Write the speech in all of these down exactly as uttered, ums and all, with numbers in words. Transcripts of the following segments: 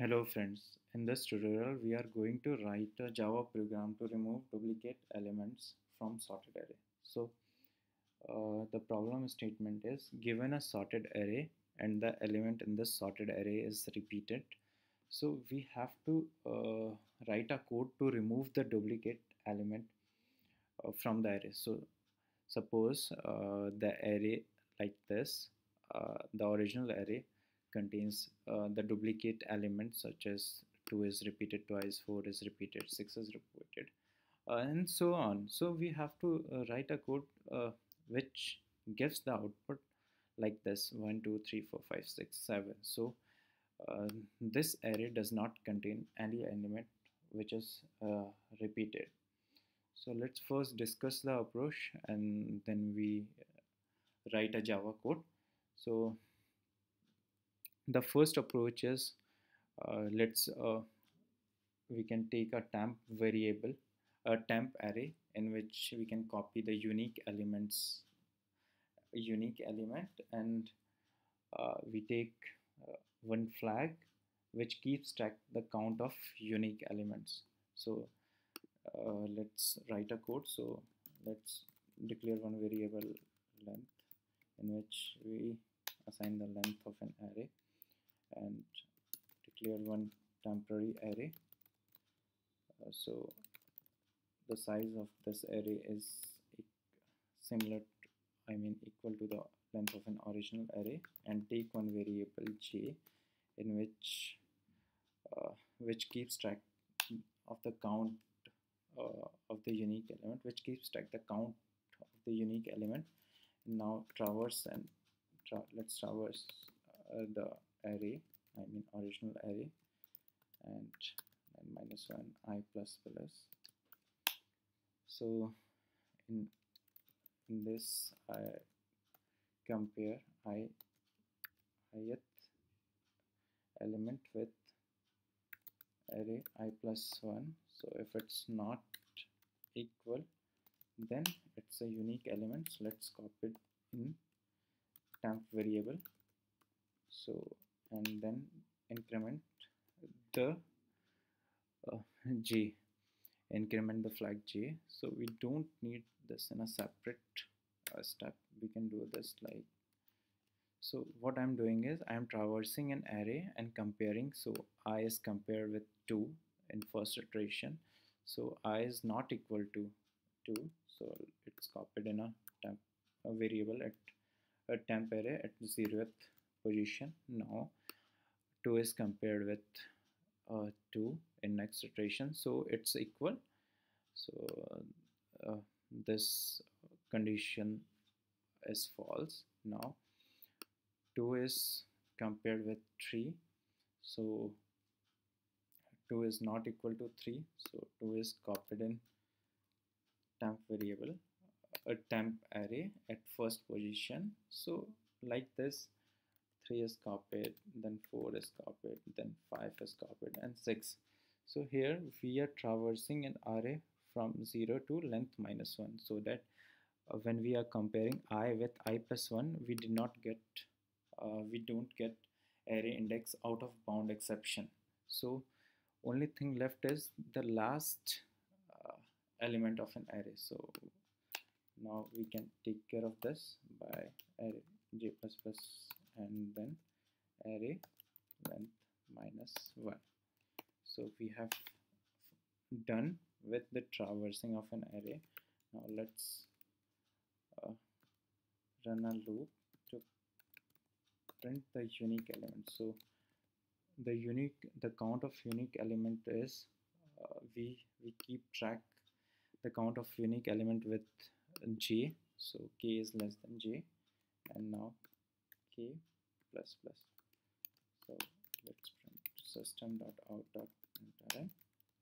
Hello friends, in this tutorial we are going to write a Java program to remove duplicate elements from sorted array. So uh, the problem statement is given a sorted array and the element in the sorted array is repeated. So we have to uh, write a code to remove the duplicate element uh, from the array. So suppose uh, the array like this, uh, the original array contains uh, the duplicate elements such as two is repeated twice, four is repeated, six is repeated, uh, and so on. So we have to uh, write a code uh, which gives the output like this: one, two, three, four, five, six, seven. So uh, this array does not contain any element which is uh, repeated. So let's first discuss the approach and then we write a Java code. So the first approach is uh, let's uh, we can take a temp variable, a temp array in which we can copy the unique elements, unique element, and uh, we take uh, one flag which keeps track the count of unique elements. So uh, let's write a code. So let's declare one variable length in which we assign the length of an array, and declare one temporary array. Uh, so the size of this array is similar to, I mean equal to the length of an original array, and take one variable j in which uh, which keeps track of the count uh, of the unique element, which keeps track the count of the unique element. Now traverse and tra let's traverse uh, the array, I mean original array, and then minus one I plus plus. So in, in this I compare I ith element with array I plus one. So if it's not equal, then it's a unique element. So let's copy it in temp variable. So and then increment the uh, j, increment the flag j. So we don't need this in a separate uh, step. We can do this like so. What I'm doing is I'm traversing an array and comparing. So I is compared with two in first iteration. So I is not equal to two. So it's copied in a temp a variable at a temp array at zeroth position. Now two is compared with uh, two in next iteration, so it's equal. So uh, this condition is false. Now two is compared with three, so two is not equal to three, so two is copied in temp variable, a temp array at first position. So like this, three is copied, then four is copied, then five is copied, and six. So here we are traversing an array from zero to length minus one, so that uh, when we are comparing I with I plus one, we did not get uh, we don't get array index out of bound exception. So only thing left is the last uh, element of an array. So now we can take care of this by array j plus plus and then array length minus one. So we have done with the traversing of an array. Now let's uh, run a loop to print the unique element. So the unique, the count of unique element is uh, we we keep track the count of unique element with j. So k is less than j, and now k plus plus. So let's print system dot out dot println,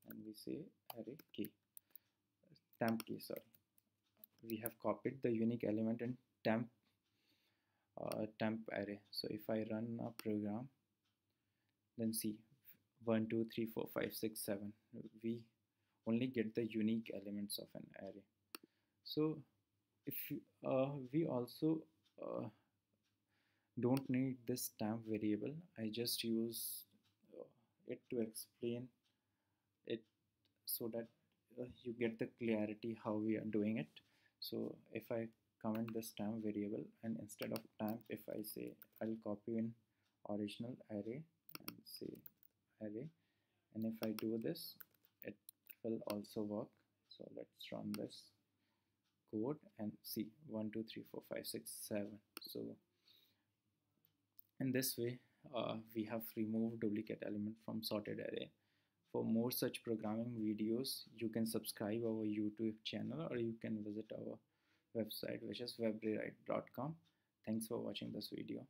and we say array k, temp k. Sorry, we have copied the unique element in temp uh, temp array. So if I run a program, then see one, two, three, four, five, six, seven, we only get the unique elements of an array. So if you, uh, we also uh, don't need this temp variable. I just use bracket to explain it so that uh, you get the clarity how we are doing it. So if I comment this time variable, and instead of time, if I say I'll copy in original array and say array, and if I do this, it will also work. So let's run this code and see one two three four five six seven. So in this way uh, we have removed duplicate element from sorted array. For more such programming videos, you can subscribe our YouTube channel, or you can visit our website, which is web rewrite dot com. Thanks for watching this video.